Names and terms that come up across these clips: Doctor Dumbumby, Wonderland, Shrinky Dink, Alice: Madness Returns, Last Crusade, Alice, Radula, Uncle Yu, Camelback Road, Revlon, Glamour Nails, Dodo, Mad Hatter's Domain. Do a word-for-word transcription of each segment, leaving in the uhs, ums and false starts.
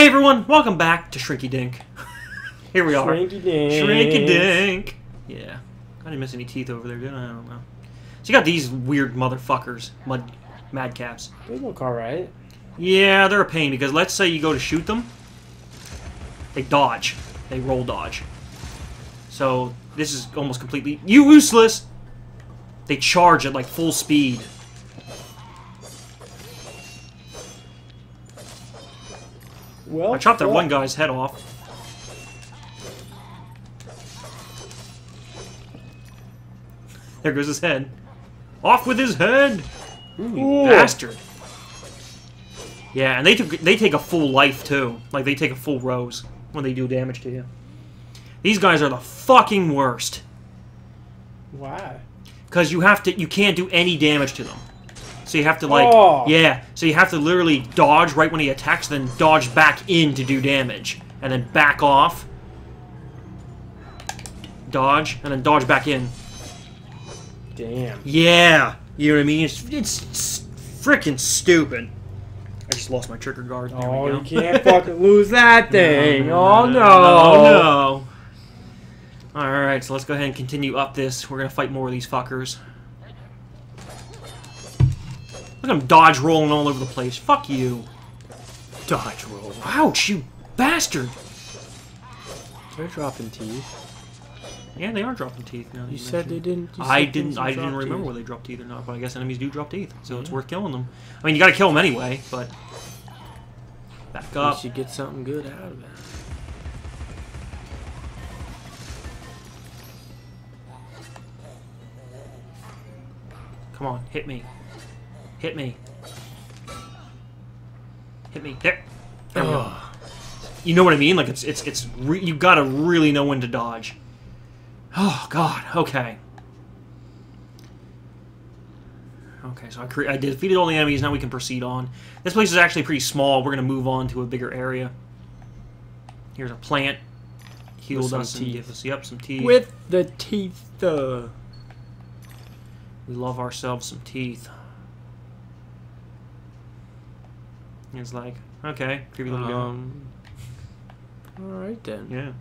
Hey everyone, welcome back to Shrinky Dink. Here we are. Shrinky Dink. Shrinky Dink. Yeah. I didn't miss any teeth over there, did I? I don't know. So you got these weird motherfuckers, mud, madcaps. They look alright. Yeah, they're a pain because let's say you go to shoot them, they dodge. They roll dodge. So this is almost completely useless. They charge at like full speed. Well, I chopped that well. one guy's head off. There goes his head. Off with his head! Ooh, you bastard. Yeah, and they took, they take a full life, too. Like, they take a full rose when they do damage to you. These guys are the fucking worst. Why? Because you have to... You can't do any damage to them. So you have to, like... Oh. Yeah, so you have to literally dodge right when he attacks, then dodge back in to do damage. And then back off. Dodge, and then dodge back in. Damn. Yeah! You know what I mean? It's, it's, it's freaking stupid. I just lost my trigger guard. There oh, we go. You can't fucking lose that thing. No, no, oh, no. Oh, no. Alright, so let's go ahead and continue up this. We're going to fight more of these fuckers. Look at him dodge rolling all over the place. Fuck you. Dodge roll. Ouch, you bastard. They're dropping teeth. Yeah, they are dropping teeth. Now you, you said they didn't. You I said didn't. I didn't remember teeth. whether they dropped teeth or not, but I guess enemies do drop teeth, so yeah. It's worth killing them. I mean, you gotta kill them anyway, but back up. You should get something good out of it. Come on, hit me, hit me, hit me. There. Oh. You know what I mean? Like it's it's it's. Re you gotta really know when to dodge. Oh, God. Okay. Okay, so I, cre I defeated all the enemies. Now we can proceed on. This place is actually pretty small. We're going to move on to a bigger area. Here's a plant. Healed us and give us, yep, some teeth. With the teeth, uh... We love ourselves some teeth. It's like, okay. Creepy little um, guy. All right, then. Yeah.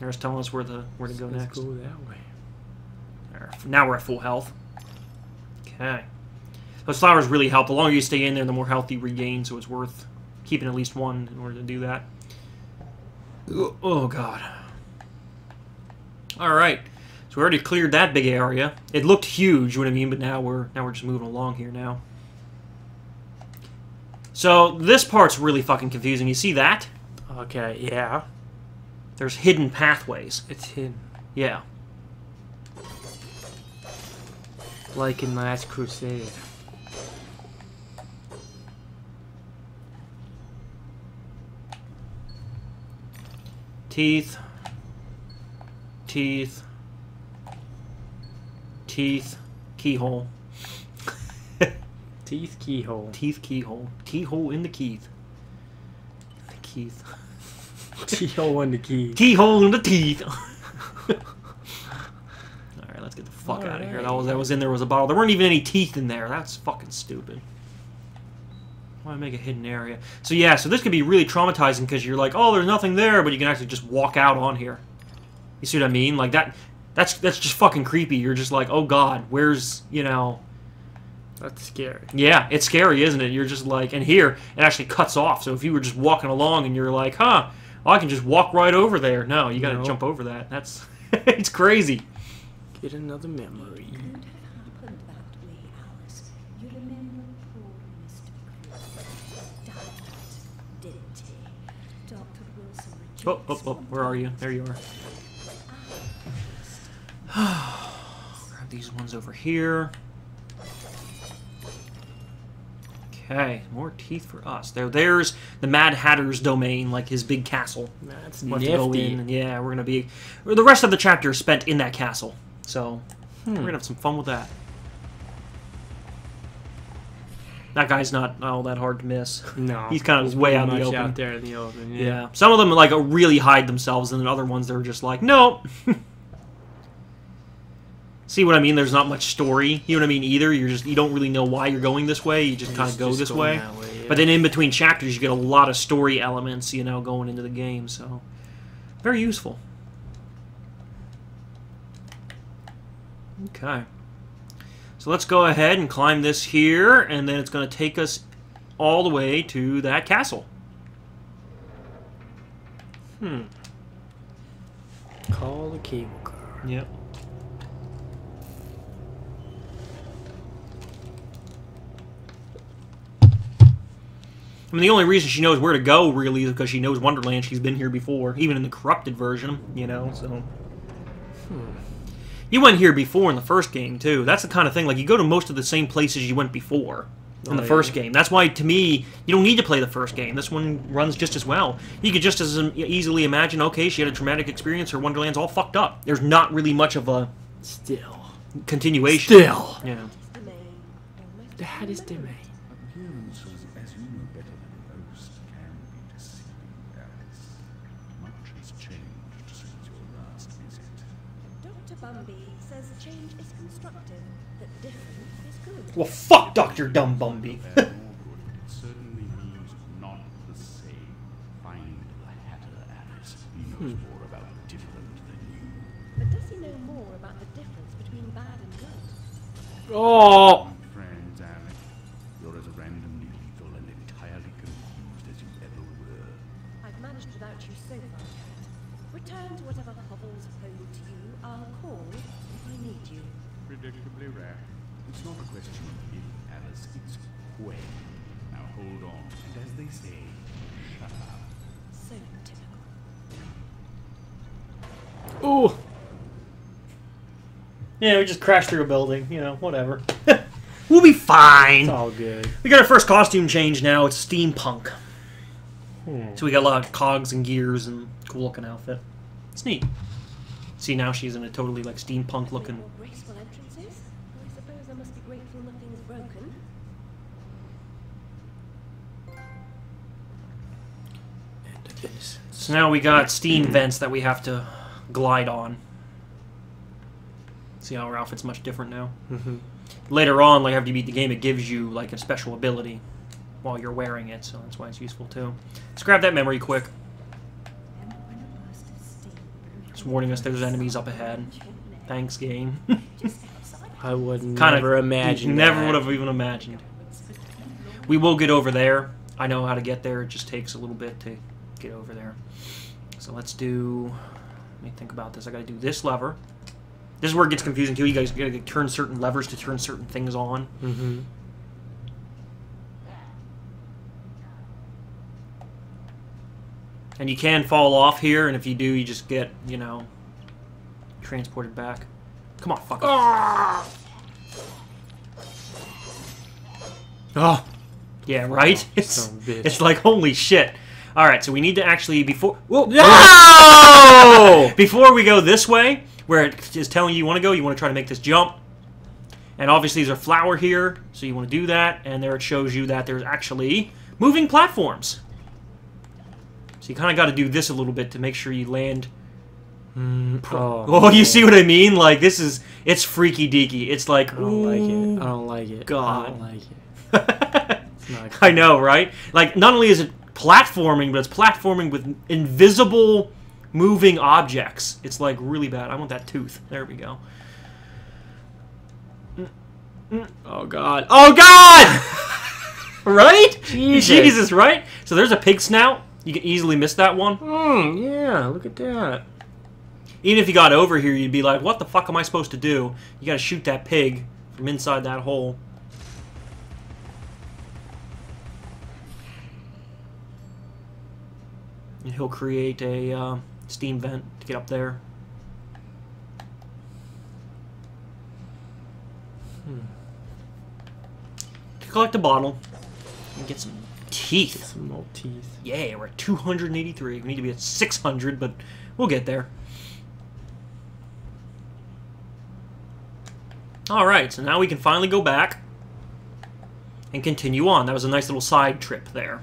They're just telling us where to where to go Let's next. Let's go that way. There. Now we're at full health. Okay. Those flowers really help. The longer you stay in there, the more health you regain. So it's worth keeping at least one in order to do that. Oh God. All right. So we already cleared that big area. It looked huge, you know what I mean? But now we're now we're just moving along here now. So this part's really fucking confusing. You see that? Okay. Yeah. There's hidden pathways. It's hidden. Yeah. Like in Last Crusade. Teeth. Teeth. Teeth. Keyhole. Teeth, keyhole. Teeth, keyhole. Keyhole in the Keith. The Keith. Keyhole in the key. Keyhole in the teeth. All right, let's get the fuck All out of here. That was that was in there was a bottle. There weren't even any teeth in there. That's fucking stupid. Why make a hidden area? So yeah, so this could be really traumatizing because you're like, oh, there's nothing there, but you can actually just walk out on here. You see what I mean? Like that. That's that's just fucking creepy. You're just like, oh God, where's you know. That's scary. Yeah, it's scary, isn't it? You're just like, and here it actually cuts off. So if you were just walking along and you're like, huh. Oh, I can just walk right over there. No, you gotta no. jump over that. That's... It's crazy. Get another memory. It couldn't have happened that way, Alice. You remember poor Mister Died, didn't he? Doctor Wilson... Oh, oh, oh, where are you? There you are. Grab these ones over here. Okay, more teeth for us. There, there's the Mad Hatter's Domain, like his big castle. That's nifty. To go in, and yeah, we're gonna be. The rest of the chapter is spent in that castle, so hmm. we're gonna have some fun with that. That guy's not all that hard to miss. No, he's kind of way out in the open. Out there in the open. Yeah. yeah, some of them like really hide themselves, and then other ones they're just like, no. See what I mean? There's not much story, you know what I mean, either. You're just, you don't really know why you're going this way, you just kind of go this way. way yeah. But then in between chapters, you get a lot of story elements, you know, going into the game, so very useful. Okay. So let's go ahead and climb this here, and then it's going to take us all the way to that castle. Hmm. Call the cable car. Yep. I mean, the only reason she knows where to go, really, is because she knows Wonderland. She's been here before, even in the corrupted version, you know, so... Hmm. You went here before in the first game, too. That's the kind of thing, like, you go to most of the same places you went before in oh, the yeah. first game. That's why, to me, you don't need to play the first game. This one runs just as well. You could just as easily imagine, okay, she had a traumatic experience, her Wonderland's all fucked up. There's not really much of a... Still. Continuation. Still! Yeah. The hat is domain. Well, fuck Doctor Dumbumby. Certainly means not the same. Find the Hatter, Alice. He knows more about different than you. But does he know more about the difference between bad and good? Oh, friends, Alice, you're as randomly lethal and entirely confused as you ever were. I've managed without you so far. Return to whatever hovels home to you. I'll call if I need you. Predictably rare. It's not a question of if, Alice, it's when. Now hold on, and as they say, shut up. So typical. Ooh! Yeah, we just crashed through a building, you know, whatever. We'll be fine! It's all good. We got our first costume change now, it's steampunk. Hmm. So we got a lot of cogs and gears and cool looking outfit. It's neat. See, now she's in a totally, like, steampunk looking... So now we got steam vents that we have to glide on. See how our outfit's much different now? Mm-hmm. Later on, like after you beat the game, it gives you like a special ability while you're wearing it, so that's why it's useful too. Let's grab that memory quick. It's warning us there's enemies up ahead. Thanks, game. I would never imagine. Never would have even imagined. We will get over there. I know how to get there, it just takes a little bit to get over there. So let's do... Let me think about this. I gotta do this lever. This is where it gets confusing too. You guys gotta turn certain levers to turn certain things on. Mm-hmm. And you can fall off here, and if you do, you just get, you know, transported back. Come on, fucker. Ah! Oh! Yeah, right? It's, it's like, holy shit. Alright, so we need to actually, before... Whoa! No! Before we go this way, where it is telling you you want to go, you want to try to make this jump. And obviously there's a flower here, so you want to do that. And there it shows you that there's actually moving platforms. So you kind of got to do this a little bit to make sure you land... Mm, oh, oh, you see what I mean? Like, this is... It's freaky-deaky. It's like... I don't like it. I don't like it. God. I don't like it. I know, right? Like, not only is it platforming, but it's platforming with invisible moving objects. It's, like, really bad. I want that tooth. There we go. Oh, God. Oh, God! Right? Jesus. Jesus, right? So there's a pig snout. You can easily miss that one. Mm, yeah, look at that. Even if you got over here, you'd be like, what the fuck am I supposed to do? You gotta shoot that pig from inside that hole. And he'll create a uh, steam vent to get up there. Hmm. Collect a bottle and get some teeth. Get some old teeth. Yeah, we're at two hundred eighty-three. We need to be at six hundred, but we'll get there. Alright, so now we can finally go back and continue on. That was a nice little side trip there.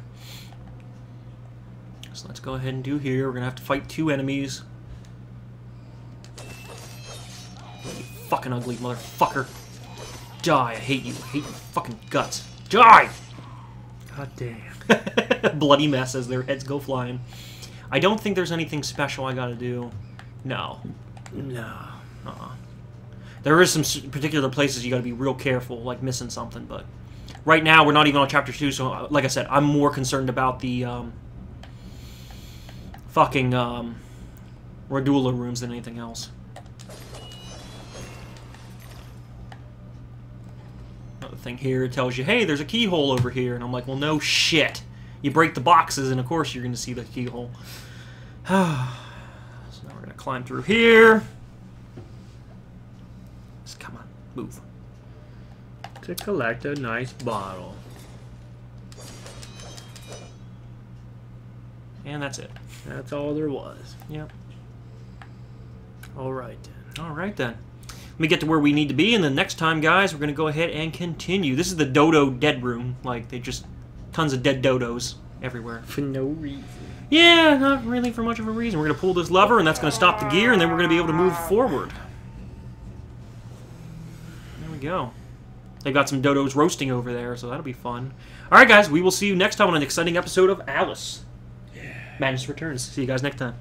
So let's go ahead and do here. We're going to have to fight two enemies. fucking ugly motherfucker. Die, I hate you. I hate your fucking guts. Die! God damn. Bloody mess as their heads go flying. I don't think there's anything special I gotta do. No. No. Uh-uh. There is some particular places you gotta be real careful, like missing something, but... Right now, we're not even on Chapter two, so like I said, I'm more concerned about the, um... fucking, um... Radula rooms than anything else. Another thing here tells you, hey, there's a keyhole over here, and I'm like, well, no shit. You break the boxes, and of course you're gonna see the keyhole. So now we're gonna climb through here. Just come on, move. To collect a nice bottle. And that's it. That's all there was. Yep. Alright then. Alright then. Let me get to where we need to be, and then next time, guys, we're going to go ahead and continue. This is the Dodo dead room. Like, they just... Tons of dead dodos everywhere. For no reason. Yeah, not really for much of a reason. We're going to pull this lever, and that's going to stop the gear, and then we're going to be able to move forward. There we go. They've got some dodos roasting over there, so that'll be fun. Alright, guys, we will see you next time on an exciting episode of Alice. Yeah. Madness Returns. See you guys next time.